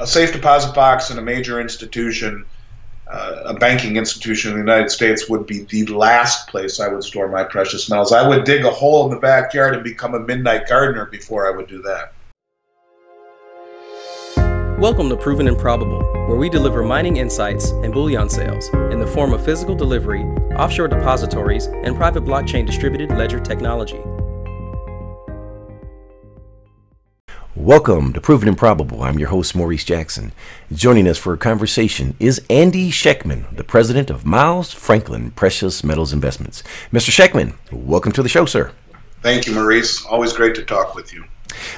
a safe deposit box in a major institution, a banking institution in the United States, would be the last place I would store my precious metals. I would dig a hole in the backyard and become a midnight gardener before I would do that. Welcome to Proven and Probable, where we deliver mining insights and bullion sales in the form of physical delivery, offshore depositories, and private blockchain distributed ledger technology. Welcome to Proven and Probable. I'm your host, Maurice Jackson. Joining us for a conversation is Andy Schectman, the president of Miles Franklin Precious Metals Investments. Mr. Schectman, welcome to the show, sir. Thank you, Maurice. Always great to talk with you.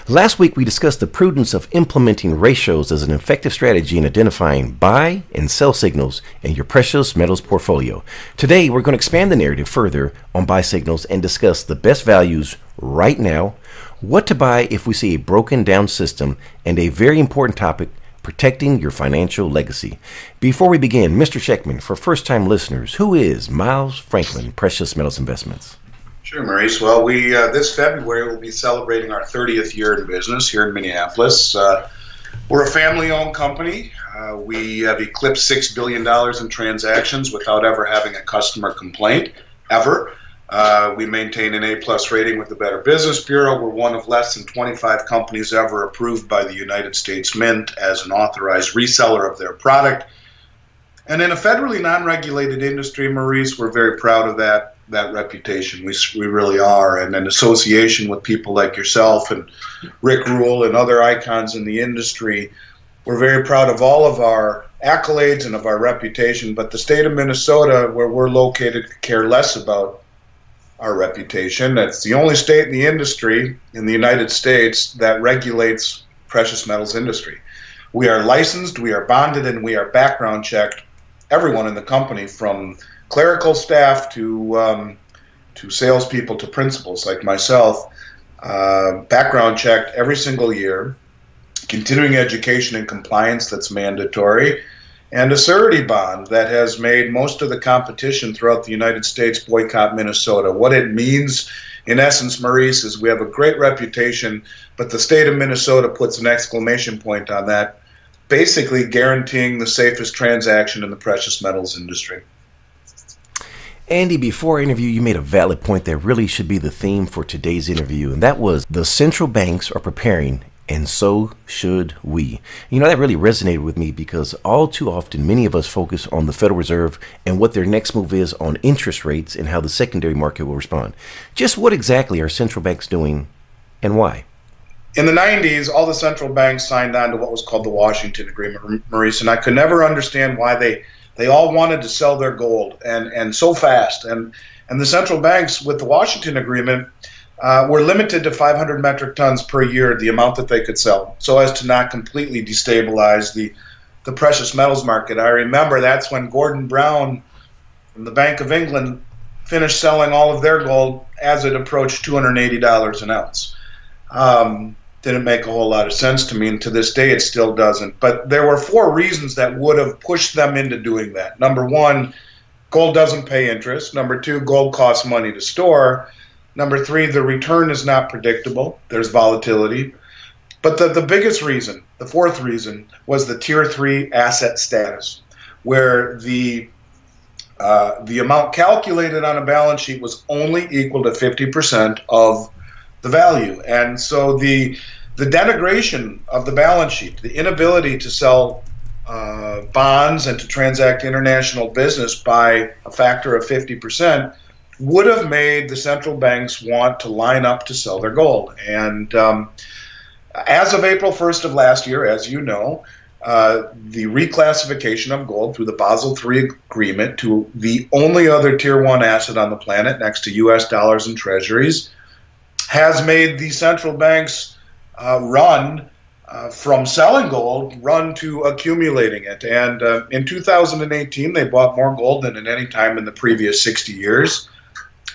Last week, we discussed the prudence of implementing ratios as an effective strategy in identifying buy and sell signals in your precious metals portfolio. Today, we're going to expand the narrative further on buy signals and discuss the best values right now, what to buy if we see a broken down system, and a very important topic, protecting your financial legacy. Before we begin, Mr. Schectman, for first-time listeners, who is Miles Franklin Precious Metals Investments? Sure, Maurice. Well, we this February will be celebrating our 30th year in business here in Minneapolis. We're a family-owned company. We have eclipsed $6 billion in transactions without ever having a customer complaint, ever. We maintain an A-plus rating with the Better Business Bureau. We're one of less than 25 companies ever approved by the United States Mint as an authorized reseller of their product. And in a federally non-regulated industry, Maurice, we're very proud of that reputation. We really are, and an association with people like yourself and Rick Rule and other icons in the industry. We're very proud of all of our accolades and of our reputation, but the state of Minnesota, where we're located, could care less about our reputation. That's the only state in the industry in the United States that regulates precious metals industry. We are licensed, we are bonded, and we are background checked, everyone in the company, from clerical staff to salespeople to principals like myself, background checked every single year, continuing education and compliance that's mandatory, and a surety bond that has made most of the competition throughout the United States boycott Minnesota. What it means, in essence, Maurice, is we have a great reputation, but the state of Minnesota puts an exclamation point on that, basically guaranteeing the safest transaction in the precious metals industry. Andy, before our interview, you made a valid point that really should be the theme for today's interview, and that was the central banks are preparing, and so should we. You know, that really resonated with me because all too often many of us focus on the Federal Reserve and what their next move is on interest rates and how the secondary market will respond. Just what exactly are central banks doing and why? In the 90s, all the central banks signed on to what was called the Washington Agreement, Maurice, and I could never understand why they all wanted to sell their gold and so fast. And the central banks with the Washington Agreement were limited to 500 metric tons per year, the amount that they could sell, so as to not completely destabilize the precious metals market. I remember that's when Gordon Brown from the Bank of England finished selling all of their gold as it approached $280 an ounce. Didn't make a whole lot of sense to me, and to this day it still doesn't. But there were four reasons that would have pushed them into doing that. Number one, gold doesn't pay interest. Number two, gold costs money to store. Number three, the return is not predictable. There's volatility. But the biggest reason, the fourth reason, was the Tier 3 asset status, where the amount calculated on a balance sheet was only equal to 50% of the value. And so the denigration of the balance sheet, the inability to sell bonds and to transact international business by a factor of 50% would have made the central banks want to line up to sell their gold. And as of April 1st of last year, as you know, the reclassification of gold through the Basel III agreement to the only other Tier 1 asset on the planet next to U.S. dollars and treasuries has made the central banks run from selling gold, run to accumulating it. And in 2018, they bought more gold than at any time in the previous 60 years.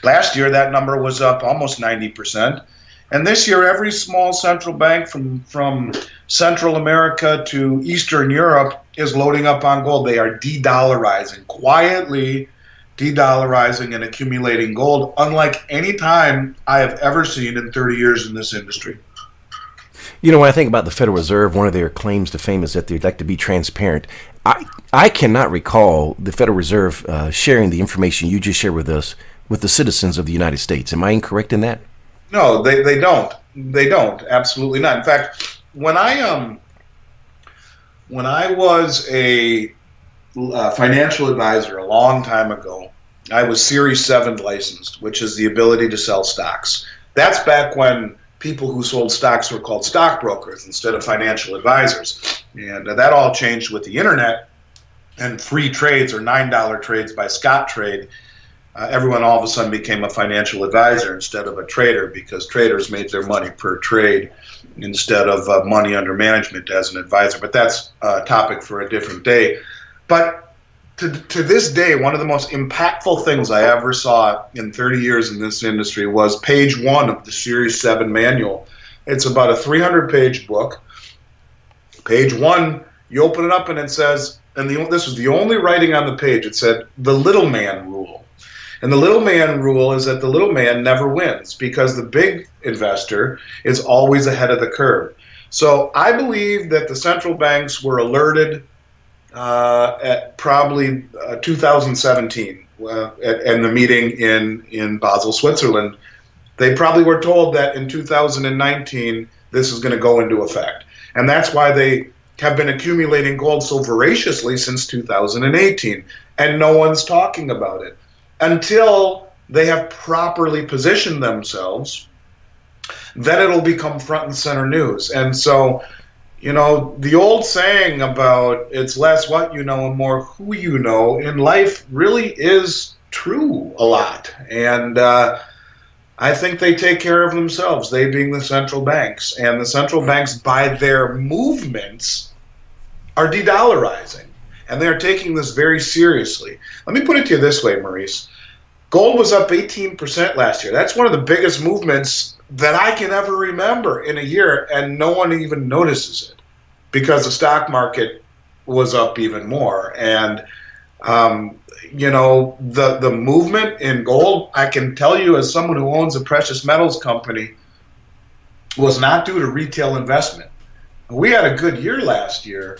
Last year, that number was up almost 90%. And this year, every small central bank from Central America to Eastern Europe is loading up on gold. They are de-dollarizing, quietly de-dollarizing and accumulating gold, unlike any time I have ever seen in 30 years in this industry. You know, when I think about the Federal Reserve, one of their claims to fame is that they'd like to be transparent. I cannot recall the Federal Reserve sharing the information you just shared with us with the citizens of the United States. Am I incorrect in that? No, they don't. They don't. Absolutely not. In fact, when I was a financial advisor a long time ago, I was Series 7 licensed, which is the ability to sell stocks. That's back when people who sold stocks were called stockbrokers instead of financial advisors. And that all changed with the internet and free trades or $9 trades by Scott Trade. Everyone all of a sudden became a financial advisor instead of a trader, because traders made their money per trade instead of money under management as an advisor. But that's a topic for a different day. But to this day, one of the most impactful things I ever saw in 30 years in this industry was page 1 of the Series 7 manual. It's about a 300-page book. Page 1, you open it up and it says, and this was the only writing on the page, it said, the little man rule. And the little man rule is that the little man never wins, because the big investor is always ahead of the curve. So I believe that the central banks were alerted at probably 2017 and the meeting in Basel, Switzerland. They probably were told that in 2019 this is going to go into effect. And that's why they have been accumulating gold so voraciously since 2018. And no one's talking about it, until they have properly positioned themselves, then it'll become front and center news. And so, you know, the old saying about it's less what you know and more who you know in life really is true a lot. And I think they take care of themselves, they being the central banks. And the central banks, by their movements, are de-dollarizing. And they're taking this very seriously. Let me put it to you this way, Maurice. Gold was up 18% last year. That's one of the biggest movements that I can ever remember in a year, and no one even notices it, because the stock market was up even more. And, you know, the movement in gold, I can tell you as someone who owns a precious metals company, was not due to retail investment. We had a good year last year,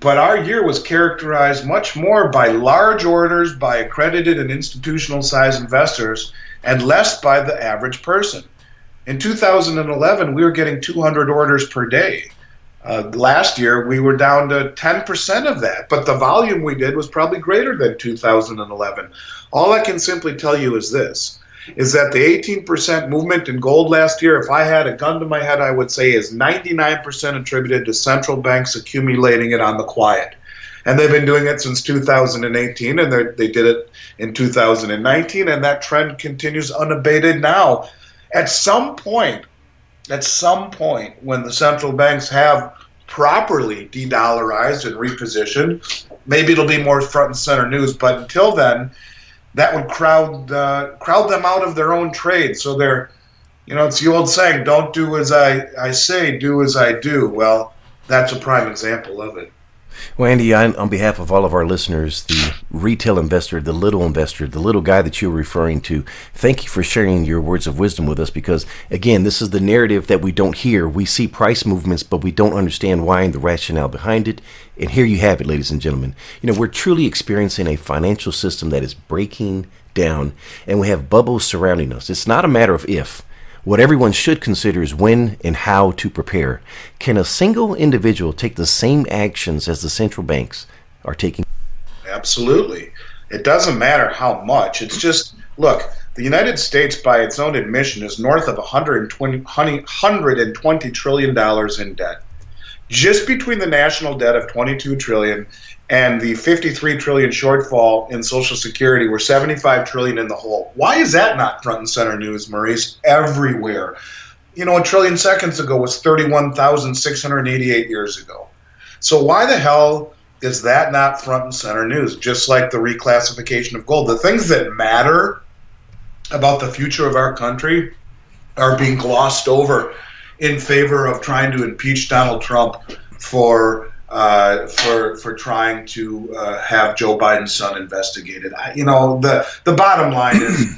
but our year was characterized much more by large orders by accredited and institutional-sized investors, and less by the average person. In 2011, we were getting 200 orders per day. Last year, we were down to 10% of that, but the volume we did was probably greater than 2011. All I can simply tell you is this, is that the 18% movement in gold last year, if I had a gun to my head, I would say is 99% attributed to central banks accumulating it on the quiet. And they've been doing it since 2018, and they did it in 2019, and that trend continues unabated now. At some point when the central banks have properly de-dollarized and repositioned, maybe it'll be more front and center news, but until then, that would crowd them out of their own trade. So they're, you know, it's the old saying, don't do as I say, do as I do. Well, that's a prime example of it. Well, Andy, on behalf of all of our listeners, the retail investor, the little guy that you're referring to, thank you for sharing your words of wisdom with us, because, again, this is the narrative that we don't hear. We see price movements, but we don't understand why and the rationale behind it. And here you have it, ladies and gentlemen. You know, we're truly experiencing a financial system that is breaking down, and we have bubbles surrounding us. It's not a matter of if. What everyone should consider is when and how to prepare. Can a single individual take the same actions as the central banks are taking? Absolutely. It doesn't matter how much. It's just, look, the United States, by its own admission, is north of $120 trillion in debt. Just between the national debt of $22 trillion and the $53 trillion shortfall in Social Security, we're $75 trillion in the hole. Why is that not front and center news, Maurice? Everywhere. You know, a trillion seconds ago was 31,688 years ago. So why the hell is that not front and center news? Just like the reclassification of gold. The things that matter about the future of our country are being glossed over in favor of trying to impeach Donald Trump for trying to have Joe Biden's son investigated. You know, the bottom line is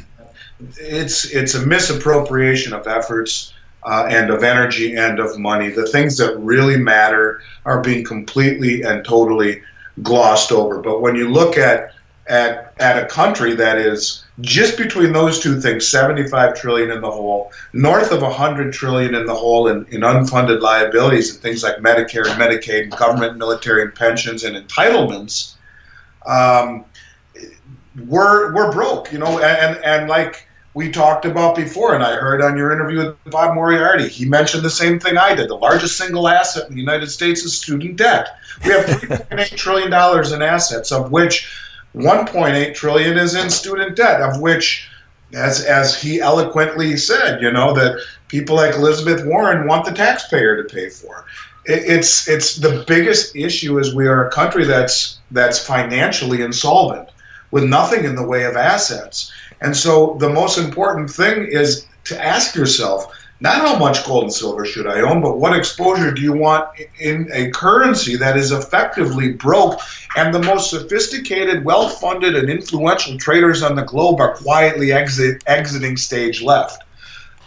it's a misappropriation of efforts and of energy and of money. The things that really matter are being completely and totally glossed over. But when you look at a country that is just between those two things, 75 trillion in the hole, north of 100 trillion in the hole in unfunded liabilities and things like Medicare and Medicaid and government, military, and pensions and entitlements, we're broke, you know, and like we talked about before, and I heard on your interview with Bob Moriarty, he mentioned the same thing I did. The largest single asset in the United States is student debt. We have $3.8 trillion in assets, of which $1.8 trillion is in student debt, of which, as he eloquently said, you know, that people like Elizabeth Warren want the taxpayer to pay for. It's the biggest issue is we are a country that's financially insolvent with nothing in the way of assets. And so the most important thing is to ask yourself, not how much gold and silver should I own, but what exposure do you want in a currency that is effectively broke? And the most sophisticated, well-funded, and influential traders on the globe are quietly exiting stage left.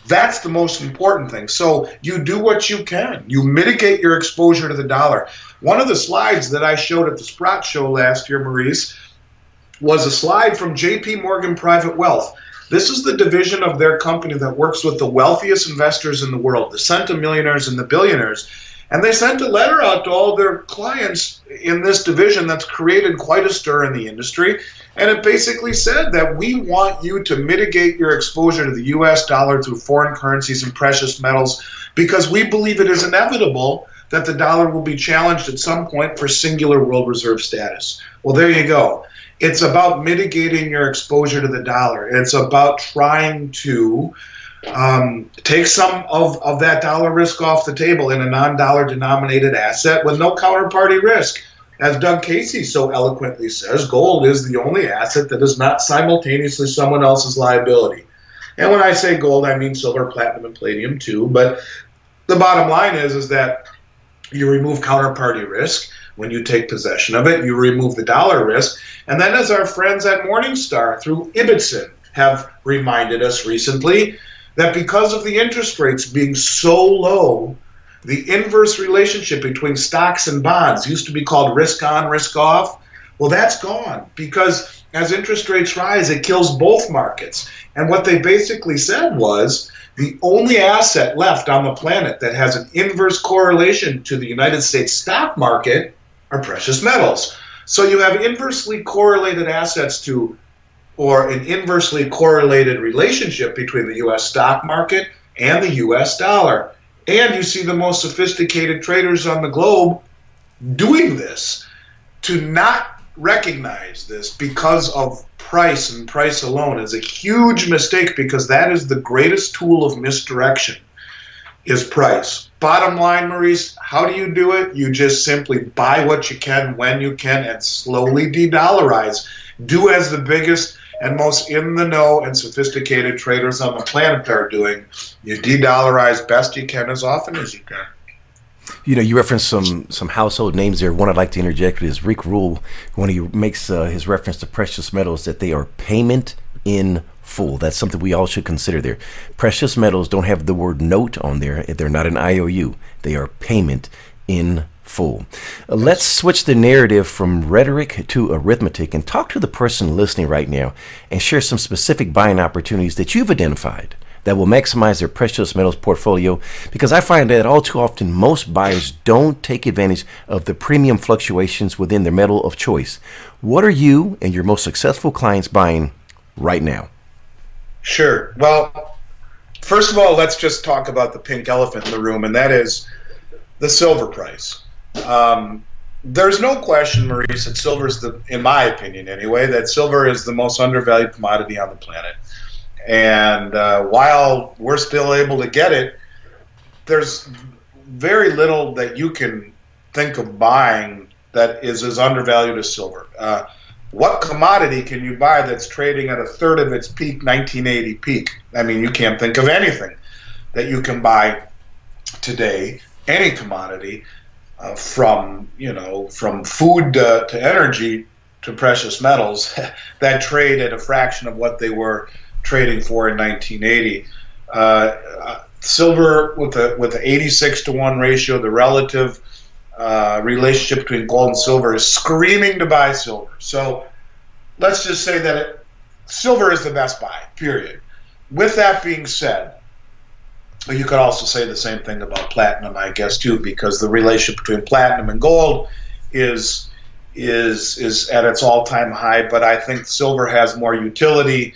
That's the most important thing. So you do what you can. You mitigate your exposure to the dollar. One of the slides that I showed at the Sprott Show last year, Maurice, was a slide from J.P. Morgan Private Wealth. This is the division of their company that works with the wealthiest investors in the world, the centimillionaires and the billionaires. And they sent a letter out to all their clients in this division that's created quite a stir in the industry. And it basically said that we want you to mitigate your exposure to the U.S. dollar through foreign currencies and precious metals because we believe it is inevitable that the dollar will be challenged at some point for singular world reserve status. Well, there you go. It's about mitigating your exposure to the dollar. It's about trying to take some of that dollar risk off the table in a non-dollar denominated asset with no counterparty risk. As Doug Casey so eloquently says, gold is the only asset that is not simultaneously someone else's liability. And when I say gold, I mean silver, platinum, and palladium too. But the bottom line is that you remove counterparty risk. When you take possession of it, you remove the dollar risk. And then as our friends at Morningstar through Ibbotson have reminded us recently, that because of the interest rates being so low, the inverse relationship between stocks and bonds used to be called risk on, risk off. Well, that's gone because as interest rates rise, it kills both markets. And what they basically said was, the only asset left on the planet that has an inverse correlation to the United States stock market are precious metals. So you have inversely correlated assets to, or an inversely correlated relationship between the U.S. stock market and the U.S. dollar. And you see the most sophisticated traders on the globe doing this. To not recognize this because of price and price alone is a huge mistake because that is the greatest tool of misdirection is price. Bottom line, Maurice, how do you do it? You just simply buy what you can when you can and slowly de-dollarize. Do as the biggest and most in-the-know and sophisticated traders on the planet are doing. You de-dollarize best you can as often as you can. You know, you referenced some household names there. One I'd like to interject with is Rick Rule, when he makes his reference to precious metals, that they are payment in full. That's something we all should consider there. Precious metals don't have the word note on there. They're not an IOU. They are payment in full. Let's switch the narrative from rhetoric to arithmetic and talk to the person listening right now and share some specific buying opportunities that you've identified that will maximize their precious metals portfolio, because I find that all too often most buyers don't take advantage of the premium fluctuations within their metal of choice. What are you and your most successful clients buying right now? Sure. Well, first of all, let's just talk about the pink elephant in the room, and that is the silver price. There's no question, Maurice, that silver is the, in my opinion anyway, that silver is the most undervalued commodity on the planet. And while we're still able to get it, there's very little that you can think of buying that is as undervalued as silver. What commodity can you buy that's trading at a third of its peak 1980 peak? I mean, you can't think of anything that you can buy today, any commodity, from food to energy to precious metals that trade at a fraction of what they were trading for in 1980. silver with the 86-to-1 ratio, the relative relationship between gold and silver is screaming to buy silver. So let's just say that silver is the best buy, period. With that being said, you could also say the same thing about platinum, I guess, too, because the relationship between platinum and gold is at its all-time high. But I think silver has more utility,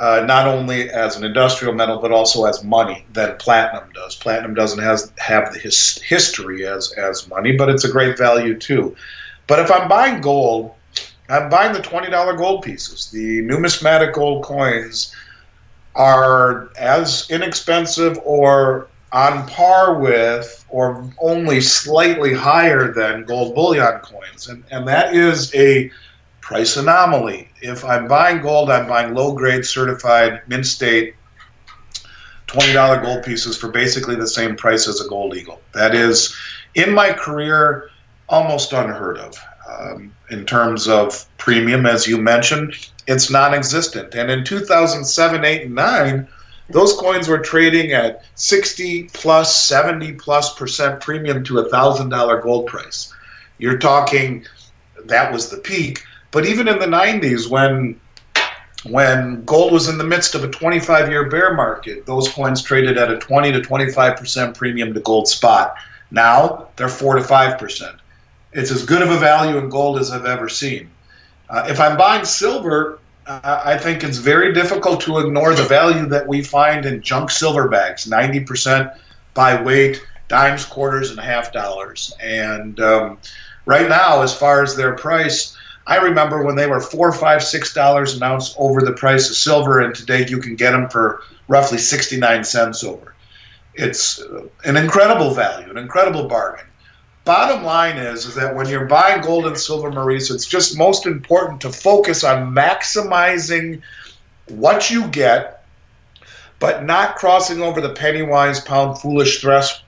not only as an industrial metal, but also as money than platinum does. Platinum doesn't have the history as money, but it's a great value too. But if I'm buying gold, I'm buying the $20 gold pieces. The numismatic gold coins are as inexpensive or on par with or only slightly higher than gold bullion coins. And that is a price anomaly. If I'm buying gold, I'm buying low-grade certified mint-state $20 gold pieces for basically the same price as a gold eagle. That is, in my career, almost unheard of. In terms of premium, as you mentioned, it's non-existent. And in 2007, 8, and 9, those coins were trading at 60-plus, 70-plus% premium to a $1,000 gold price. You're talking, that was the peak. But even in the 90s, when gold was in the midst of a 25-year bear market, those coins traded at a 20 to 25% premium to gold spot. Now they're 4 to 5%. It's as good of a value in gold as I've ever seen. If I'm buying silver, I think it's very difficult to ignore the value that we find in junk silver bags, 90% by weight, dimes, quarters, and half dollars. And right now, as far as their price, I remember when they were $4, $5, $6 an ounce over the price of silver, and today you can get them for roughly 69 cents over. It's an incredible value, an incredible bargain. Bottom line is that when you're buying gold and silver, Maurice, it's just most important to focus on maximizing what you get, but not crossing over the penny-wise, pound-foolish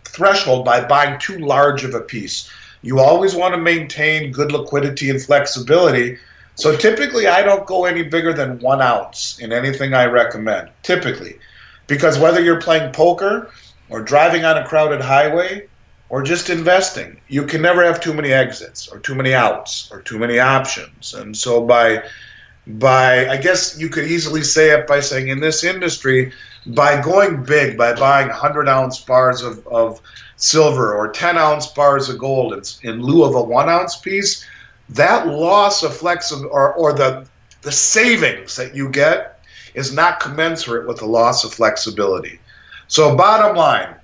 threshold by buying too large of a piece. You always want to maintain good liquidity and flexibility. So typically, I don't go any bigger than 1 ounce in anything I recommend, typically. Because whether you're playing poker or driving on a crowded highway, or just investing, you can never have too many exits or too many outs or too many options. And so by I guess you could easily say it by saying in this industry, by going big, by buying 100-ounce bars of silver or 10-ounce bars of gold in lieu of a 1-ounce piece, that loss of flexibility or the savings that you get is not commensurate with the loss of flexibility. So bottom line,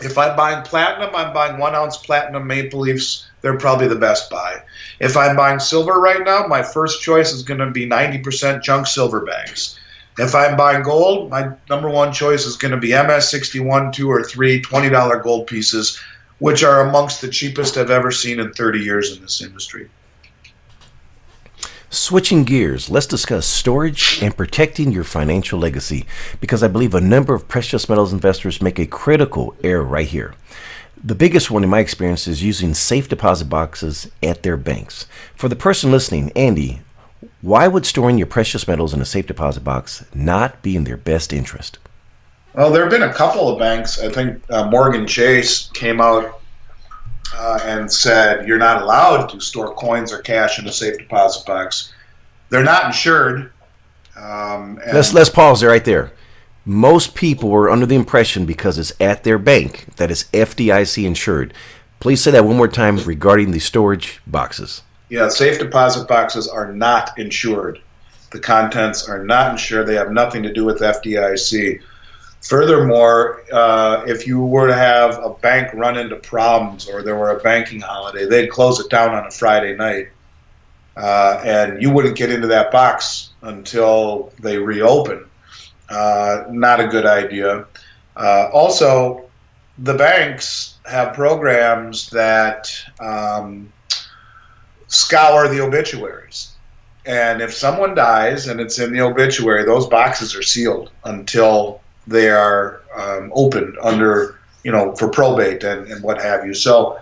if I'm buying platinum, I'm buying 1 ounce platinum maple leafs. They're probably the best buy. If I'm buying silver right now, my first choice is going to be 90% junk silver bags. If I'm buying gold, my number one choice is going to be MS61, 2, or 3 $20 gold pieces, which are amongst the cheapest I've ever seen in 30 years in this industry. Switching gears, let's discuss storage and protecting your financial legacy, because I believe a number of precious metals investors make a critical error right here. The biggest one in my experience is using safe deposit boxes at their banks. For the person listening, Andy, why would storing your precious metals in a safe deposit box not be in their best interest? Well, there have been a couple of banks. I think Morgan Chase came out and said you're not allowed to store coins or cash in a safe deposit box. They're not insured. Let's pause there right there. Most people were under the impression because it's at their bank that it's FDIC insured. Please say that one more time regarding the storage boxes. Yeah, safe deposit boxes are not insured. The contents are not insured. They have nothing to do with FDIC. Furthermore, if you were to have a bank run into problems or there were a banking holiday, they'd close it down on a Friday night, and you wouldn't get into that box until they reopen. Not a good idea. Also, the banks have programs that scour the obituaries. And if someone dies and it's in the obituary, those boxes are sealed until they are opened under, for probate and what have you. So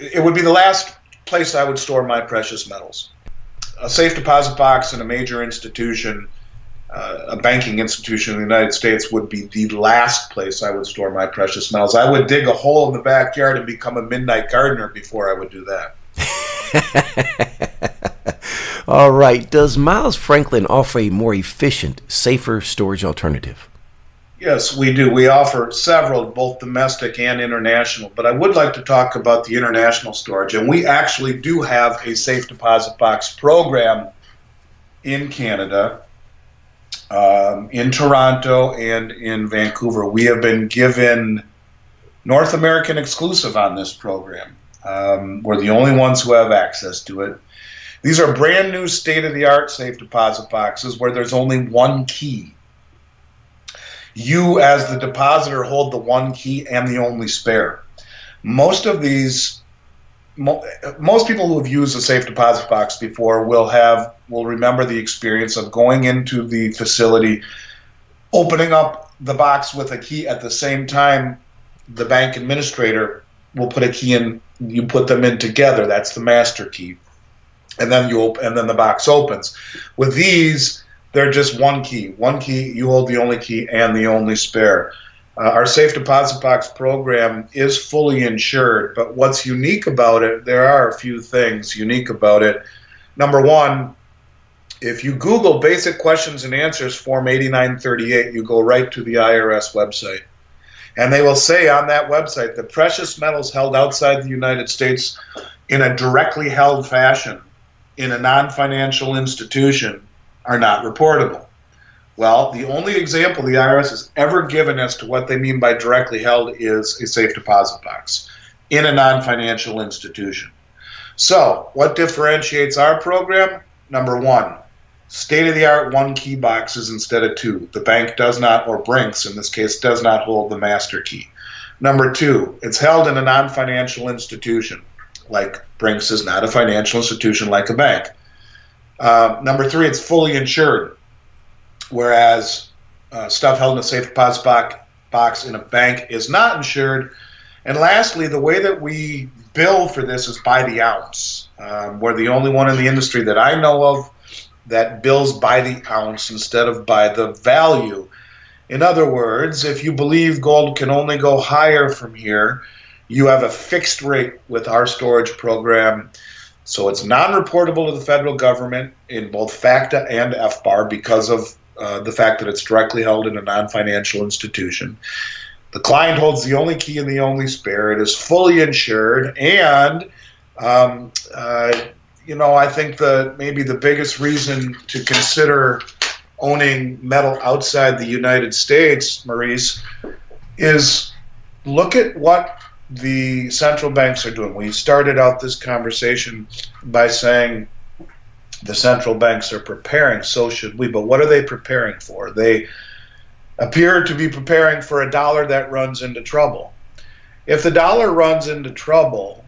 it would be the last place I would store my precious metals. A safe deposit box in a major institution a banking institution in the United States would be the last place I would store my precious metals. I would dig a hole in the backyard and become a midnight gardener before I would do that. All right. Does Miles Franklin offer a more efficient, safer storage alternative? Yes, we do. We offer several, both domestic and international, but I would like to talk about the international storage. And we actually do have a safe deposit box program in Canada, in Toronto, and in Vancouver. We have been given North American exclusive on this program. We're the only ones who have access to it. These are brand new state-of-the-art safe deposit boxes where there's only one key. You, as the depositor, hold the one key and the only spare. Most of these, most people who have used a safe deposit box before will remember the experience of going into the facility, opening up the box with a key at the same time. The bank administrator will put a key in. You put them in together. That's the master key, and then you open, and then the box opens. With these, they're just one key. One key, you hold the only key and the only spare. Our safe deposit box program is fully insured, but what's unique about it, there are a few things unique about it. Number one, if you Google basic questions and answers Form 8938, you go right to the IRS website. And they will say on that website, the precious metals held outside the United States in a directly held fashion in a non-financial institution are not reportable. Well, the only example the IRS has ever given as to what they mean by directly held is a safe deposit box in a non-financial institution. So what differentiates our program? Number one, state-of-the-art one-key boxes instead of two. The bank does not, or Brinks in this case, does not hold the master key. Number two, it's held in a non-financial institution. Like Brinks is not a financial institution like a bank. Number three, it's fully insured, whereas stuff held in a safe deposit box in a bank is not insured. And lastly, the way that we bill for this is by the ounce. We're the only one in the industry that I know of that bills by the ounce instead of by the value. In other words, if you believe gold can only go higher from here, you have a fixed rate with our storage program. So it's non-reportable to the federal government in both FATCA and FBAR because of the fact that it's directly held in a non-financial institution. The client holds the only key and the only spare. It is fully insured. And, you know, I think maybe the biggest reason to consider owning metal outside the United States, Maurice, is look at what the central banks are doing. We started out this conversation by saying the central banks are preparing, so should we, but what are they preparing for? They appear to be preparing for a dollar that runs into trouble. If the dollar runs into trouble,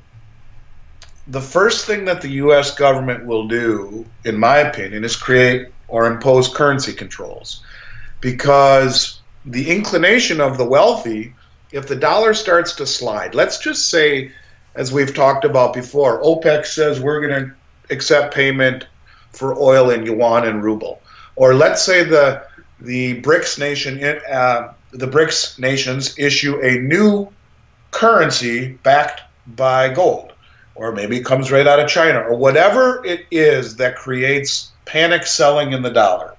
the first thing that the U.S. government will do, in my opinion, is create or impose currency controls, because the inclination of the wealthy, if the dollar starts to slide, let's just say, as we've talked about before, OPEC says we're going to accept payment for oil in yuan and ruble, or let's say the BRICS nations issue a new currency backed by gold, or maybe it comes right out of China, or whatever it is that creates panic selling in the dollar.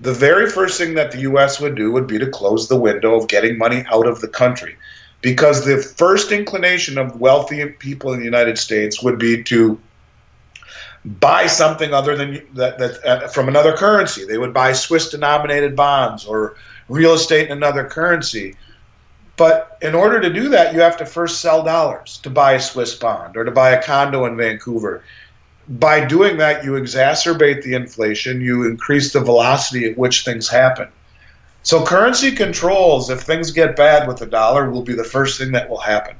The very first thing that the U.S. would do would be to close the window of getting money out of the country, because the first inclination of wealthy people in the United States would be to buy something other than that from another currency. They would buy Swiss-denominated bonds or real estate in another currency. But in order to do that, you have to first sell dollars to buy a Swiss bond or to buy a condo in Vancouver. By doing that, you exacerbate the inflation, you increase the velocity at which things happen. So currency controls, if things get bad with the dollar, will be the first thing that will happen.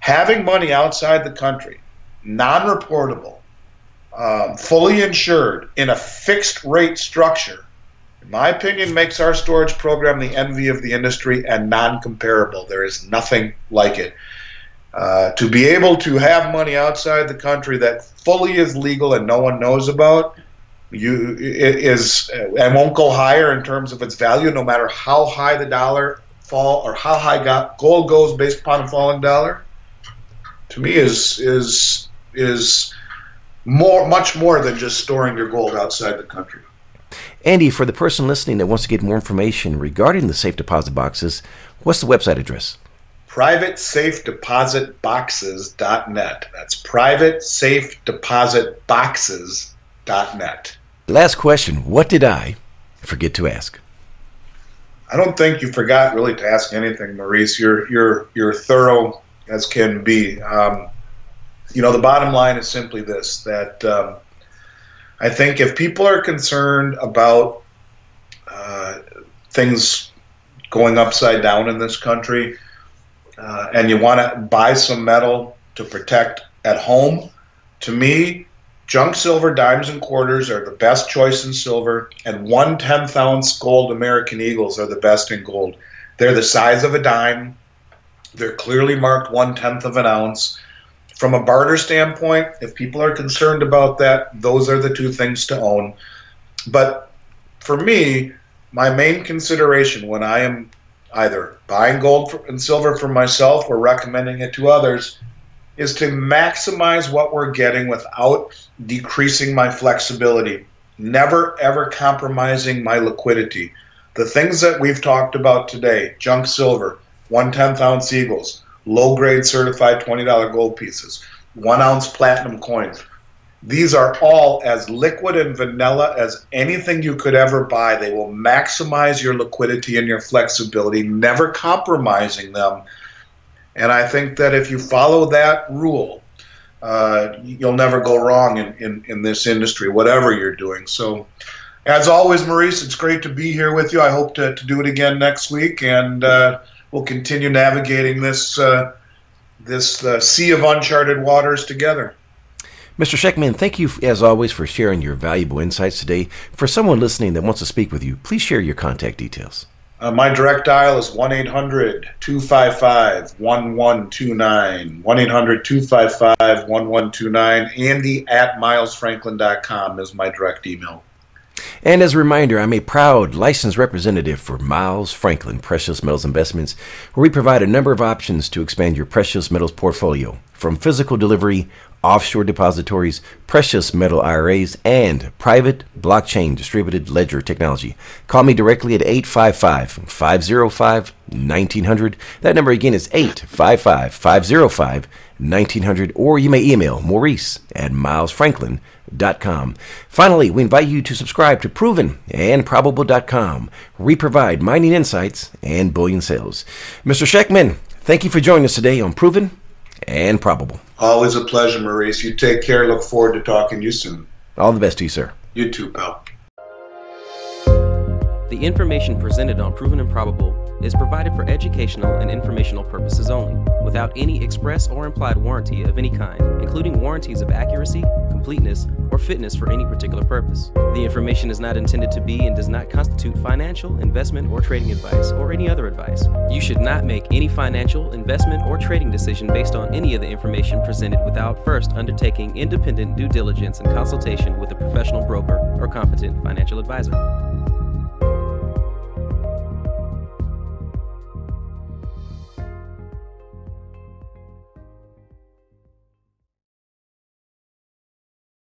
Having money outside the country, non-reportable, fully insured, in a fixed rate structure, in my opinion, makes our storage program the envy of the industry and non-comparable. There is nothing like it. To be able to have money outside the country that fully is legal and no one knows about and won't go higher in terms of its value, no matter how high the dollar fall or how high gold goes based upon a falling dollar, to me is much more than just storing your gold outside the country. Andy, for the person listening that wants to get more information regarding the safe deposit boxes, what's the website address? PrivateSafeDepositBoxes.net. That's PrivateSafeDepositBoxes.net. Last question. What did I forget to ask? I don't think you forgot really to ask anything, Maurice. You're thorough as can be. You know, the bottom line is simply this, that I think if people are concerned about things going upside down in this country, and you want to buy some metal to protect at home, to me, junk silver, dimes and quarters are the best choice in silver, and 1/10-ounce gold American Eagles are the best in gold. They're the size of a dime. They're clearly marked 1/10 of an ounce. From a barter standpoint, if people are concerned about that, those are the two things to own. But for me, my main consideration when I am either buying gold and silver for myself or recommending it to others is to maximize what we're getting without decreasing my flexibility, never ever compromising my liquidity. The things that we've talked about today, junk silver, 1/10-ounce eagles, low-grade certified $20 gold pieces, 1-ounce platinum coins, these are all as liquid and vanilla as anything you could ever buy. They will maximize your liquidity and your flexibility, never compromising them. And I think that if you follow that rule, you'll never go wrong in this industry, whatever you're doing. So, as always, Maurice, it's great to be here with you. I hope to do it again next week, and we'll continue navigating this, sea of uncharted waters together. Mr. Schectman, thank you, as always, for sharing your valuable insights today. For someone listening that wants to speak with you, please share your contact details. My direct dial is 1-800-255-1129, 1-800-255-1129. Andy@milesfranklin.com is my direct email. And as a reminder, I'm a proud licensed representative for Miles Franklin Precious Metals Investments, where we provide a number of options to expand your precious metals portfolio, from physical delivery, offshore depositories, precious metal IRAs, and private blockchain distributed ledger technology. Call me directly at 855-505-1900. That number again is 855-505-1900, or you may email Maurice@milesfranklin.com. Finally, we invite you to subscribe to ProvenAndProbable.com, where we provide mining insights and bullion sales. Mr. Schectman, thank you for joining us today on Proven and Probable. Always a pleasure, Maurice. You take care. Look forward to talking to you soon. All the best to you, sir. You too, pal. The information presented on Proven and Probable is provided for educational and informational purposes only, without any express or implied warranty of any kind, including warranties of accuracy, completeness, or fitness for any particular purpose. The information is not intended to be and does not constitute financial, investment, or trading advice, or any other advice. You should not make any financial, investment, or trading decision based on any of the information presented without first undertaking independent due diligence and consultation with a professional broker or competent financial advisor.